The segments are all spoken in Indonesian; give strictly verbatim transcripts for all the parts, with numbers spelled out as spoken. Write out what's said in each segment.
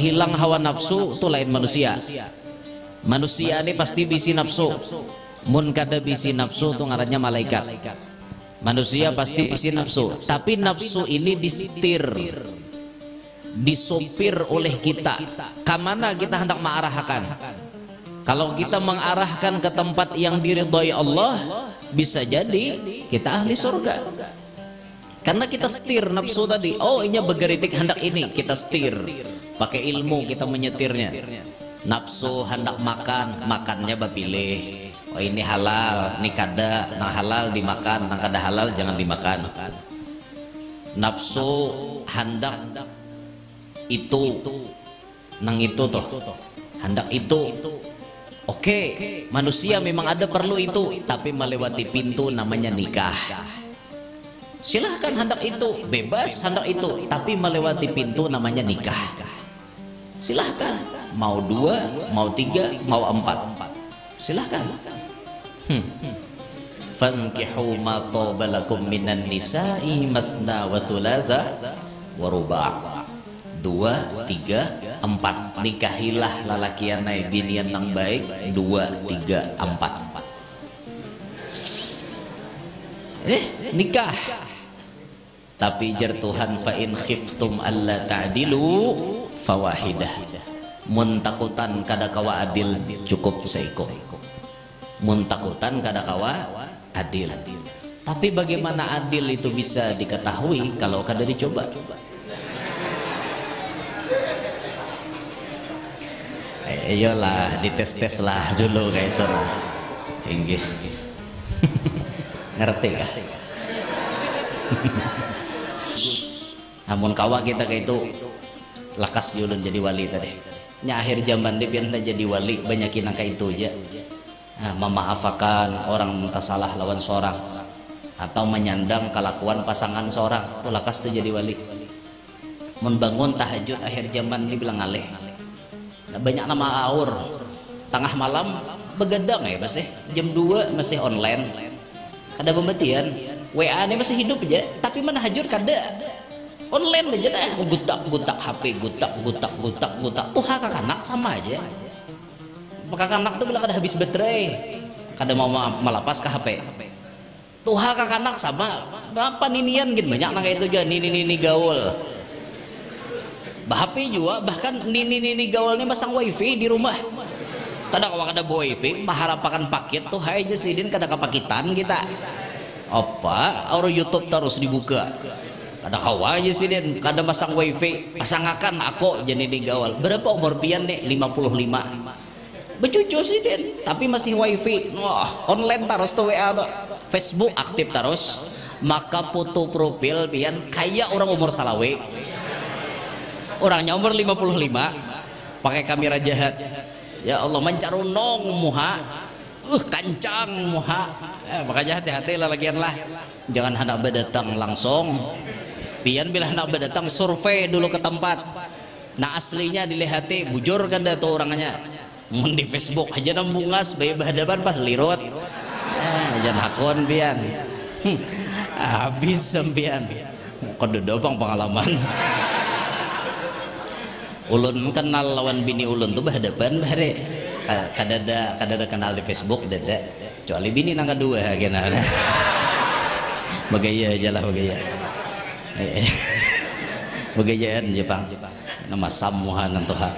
hilang hawa nafsu itu lain manusia. Manusia ini pasti bisi nafsu. Mun kada bisi nafsu itu ngarannya malaikat. Manusia pasti bisi nafsu, tapi nafsu ini disetir, disopir oleh kita. Kamana kita hendak mengarahkan? Kalau kita mengarahkan ke tempat yang diridhai Allah, bisa jadi kita ahli surga. Karena kita setir nafsu tadi. Oh, ini bergeritik hendak ini, kita setir. Pakai ilmu kita menyetirnya. Nafsu hendak makan, makannya bapilih. Oh, ini halal, ini kada, nang halal dimakan, nang kada halal jangan dimakan. Nafsu hendak itu, nang itu toh, hendak itu. Oke, okay. Manusia, manusia memang ada perlu itu, itu, tapi melewati pintu namanya nikah. Silahkan hendak itu, bebas hendak itu, tapi melewati pintu namanya nikah. Silahkan, mau dua, mau tiga, mau empat, silahkan. Fankihu ma taba lakum minan nisa'i masna wa thulatha wa ruba'. Dua, tiga, empat. Nikahilah lalakian naik binian yang baik. Dua, tiga, empat. Eh, nikah. Tapi jar Tuhan, fa'in khiftum alla ta'adilu fawahidah. Muntakutan kada kawa adil, cukup seiko. Muntakutan kada kawa adil. Tapi bagaimana adil itu bisa diketahui kalau kada dicoba? Iyalah, dites-tes lah dulu kayak itu lah. Inggih. Ngerti kah? Namun kawa kita kayak itu lakas julun jadi wali tadi. Nya akhir zaman dia biar jadi wali banyakin angka itu aja. Nah, memaafkan orang minta salah lawan seorang atau menyandang kelakuan pasangan seorang itu lakas tuh jadi wali. Membangun tahajud akhir zaman dia bilang aleh. Banyak nama aur tengah malam begadang ya masih jam dua masih online kada pembetian W A ini masih hidup aja tapi mana hajur kada online aja dah gutak-gutak H P gutak-gutak-gutak-gutak tuh kakanak sama aja kakanak tuh bila kada habis baterai kada mau melepas ke H P tuh kakanak sama apa ninian gitu banyak nang itu aja nini-nini gaul H P juga bahkan nini-nini gaulnya masang wifi di rumah kadang kalau ada wifi maharapakan paket tuh hai jasidin kadang kepakitan kita apa orang YouTube terus dibuka kadang kawa jasidin kadang masang wifi pasangakan aku jadi di gaul berapa umur pian nih lima puluh lima becucu sidin tapi masih wifi wah online terus tuh W A tuh Facebook aktif terus maka foto profil pian kayak orang umur salawe orangnya umur lima puluh lima pakai kamera jahat ya Allah mencarunong muha uh kancang muha eh, makanya hati-hati lah lagian lah jangan hendak berdatang langsung pian bila hendak berdatang survei dulu ke tempat nah aslinya dilihati bujur kan dah tuh orangnya mun di Facebook aja nambungas bayi berhadapan pas lirut eh, jangan hakon pian hmm, habis sampian kedodobang pengalaman ulun kenal lawan bini ulun tuh berhadapan bare kadada kadada kenal di Facebook dada kecuali bini nang kedua kena bagaya aja lah bagaya bagayaan Jepang nama samuhan antuha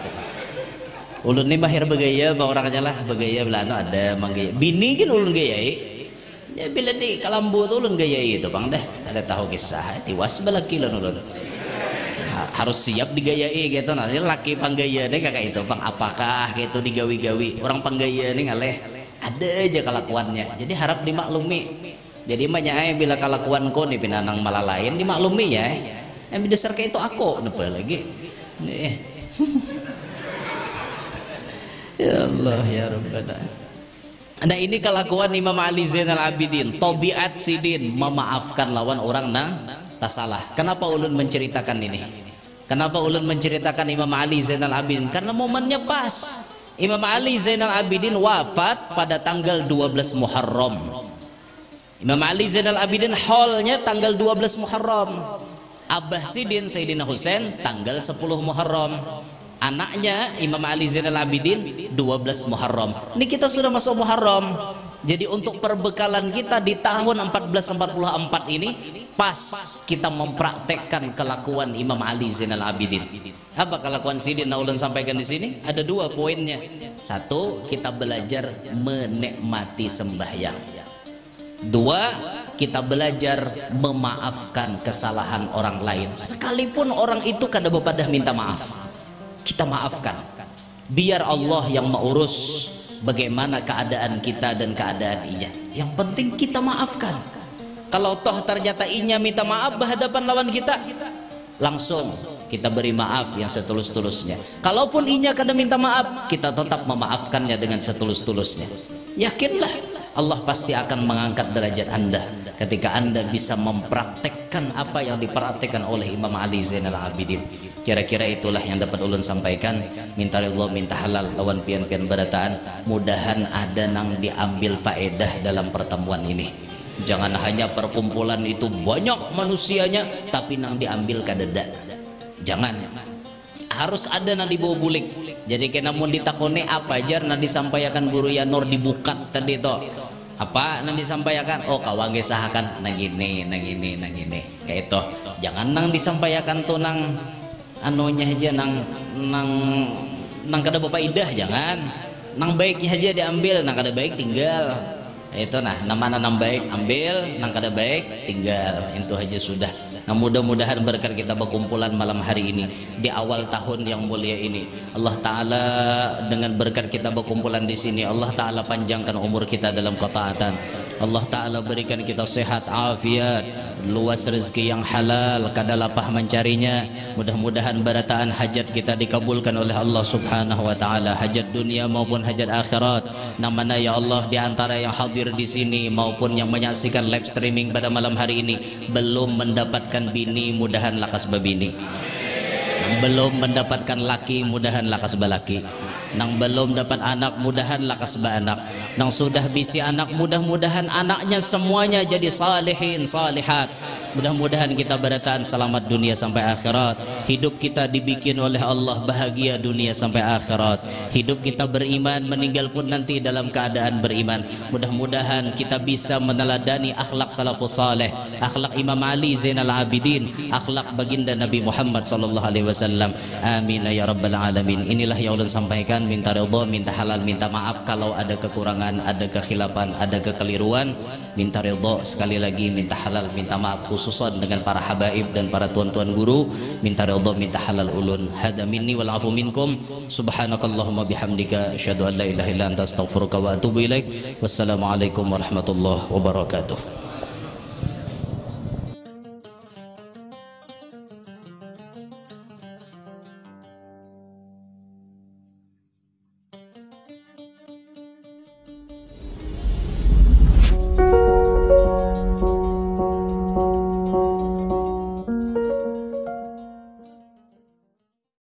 ulun ni mahir bagaya bang orangnya lah bagaya belano ada manggaya bini kan ulun gayai ya bila di kalambu tuh ulun gayai itu bang dah ada tahu kisah tiwas balakilan ulun harus siap digayai gitu nanti laki panggayane kakak itu bang apakah gitu digawi-gawi orang panggayane ngaleh ada aja kelakuannya jadi harap dimaklumi jadi makanya bila kelakuan ko nih pinanang malah lain dimaklumi ya yang dasar kayak itu aku napa lagi nih ya Allah ya Rabbana nah ini kelakuan Imam Ali Zainal Abidin tobiat sidin memaafkan lawan orang nang tasalah kenapa ulun menceritakan ini kenapa ulun menceritakan Imam Ali Zainal Abidin? Karena momennya pas. Imam Ali Zainal Abidin wafat pada tanggal dua belas Muharram. Imam Ali Zainal Abidin haulnya tanggal dua belas Muharram. Abah sidin Sayyidina Husain tanggal sepuluh Muharram. anaknya Imam Ali Zainal Abidin dua belas Muharram. Ini kita sudah masuk Muharram. Jadi untuk perbekalan kita di tahun seribu empat ratus empat puluh empat ini pas kita mempraktekkan kelakuan Imam Ali Zainal Abidin. Apa kelakuan Sayyidina Husain sampaikan di sini? Ada dua poinnya. Satu, kita belajar menikmati sembahyang. Dua, kita belajar memaafkan kesalahan orang lain. Sekalipun orang itu kada bepadah minta maaf, kita maafkan. Biar Allah yang mengurus bagaimana keadaan kita dan keadaan inya. Yang penting kita maafkan. Kalau toh ternyata inya minta maaf berhadapan lawan kita, langsung kita beri maaf yang setulus-tulusnya. Kalaupun inya kada minta maaf, kita tetap memaafkannya dengan setulus-tulusnya. Yakinlah Allah pasti akan mengangkat derajat Anda ketika Anda bisa mempraktekkan apa yang dipraktekkan oleh Imam Ali Zainal Abidin. Kira-kira itulah yang dapat ulun sampaikan. Minta ridho, minta halal, lawan pian-pian berataan. Mudahan ada nang diambil faedah dalam pertemuan ini. Jangan hanya perkumpulan itu banyak manusianya, tapi nang diambil kadeda. Jangan. Harus ada nang dibawa bulik. Jadi kena mun ditakone apa ajar nang disampaikan Guru Yanur dibukat tadi toh. Apa nang disampaikan? Oh kawange sahakan nang ini, nang ini, nang ini. Kayak itu. Jangan nang disampaikan tuh nang anunya aja nang nang nang kada bapak idah, jangan nang baiknya aja diambil, nang kada baik tinggal. Itu nah, nama nang baik ambil, nang kada baik tinggal. Itu aja sudah. Nah, mudah-mudahan berkat kita berkumpulan malam hari ini di awal tahun yang mulia ini, Allah Ta'ala dengan berkat kita berkumpulan di sini, Allah Ta'ala panjangkan umur kita dalam ketaatan. Allah Ta'ala berikan kita sehat, afiat, luas rezeki yang halal, kada lapah mencarinya. Mudah-mudahan berataan hajat kita dikabulkan oleh Allah Subhanahu Wa Ta'ala, hajat dunia maupun hajat akhirat. Namanya ya Allah, diantara yang hadir di sini maupun yang menyaksikan live streaming pada malam hari ini belum mendapat bini, mudahan lakas babini. Belum mendapatkan laki, mudahan lakas balaki. Nang belum dapat anak, mudahan lakas ba anak. Nang sudah bisi anak, mudah-mudahan anaknya semuanya jadi salihin, salihat. Mudah-mudahan kita berataan selamat dunia sampai akhirat. Hidup kita dibikin oleh Allah bahagia dunia sampai akhirat. Hidup kita beriman, meninggal pun nanti dalam keadaan beriman. Mudah-mudahan kita bisa meneladani akhlak salafus saleh, akhlak Imam Ali Zainal Abidin, akhlak baginda Nabi Muhammad Sallallahu Alaihi Wasallam. Amin ya rabbal alamin. Inilah yang ulun sampaikan. Minta ridho, minta halal, minta maaf kalau ada kekurangan, ada kekhilafan, ada kekeliruan. Minta ridho, sekali lagi minta halal, minta maaf, khususan dengan para habaib dan para tuan-tuan guru. Minta ridho, minta halal ulun. Hada minni wal afu minkum. Subhanakallahumma bihamdika asyhadu an la ilaha illa anta astaghfiruka wa atubu ilaik. Wassalamualaikum warahmatullahi wabarakatuh.